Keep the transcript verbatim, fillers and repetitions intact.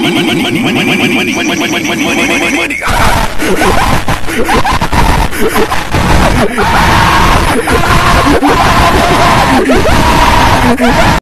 money, money, money, money, money,